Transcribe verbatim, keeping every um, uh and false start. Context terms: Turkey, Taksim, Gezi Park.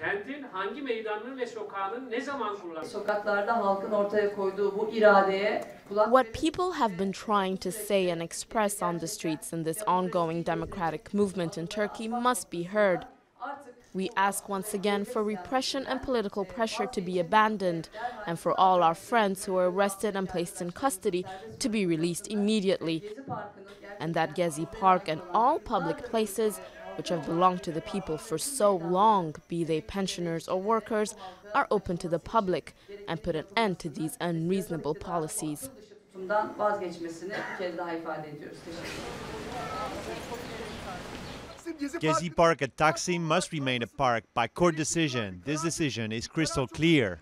Kentin hangi meydanının ve sokağının ne zaman kullanıldığı? Sokaklarda halkın ortaya koyduğu bu iradeye kulak... What people have been trying to say and express on the streets in this ongoing democratic movement in Turkey must be heard. We ask once again for repression and political pressure to be abandoned, and for all our friends who were arrested and placed in custody to be released immediately, and that Gezi Park and all public places which have belonged to the people for so long, be they pensioners or workers, are open to the public and put an end to these unreasonable policies. Gezi Park at Taksim must remain a park by court decision. This decision is crystal clear.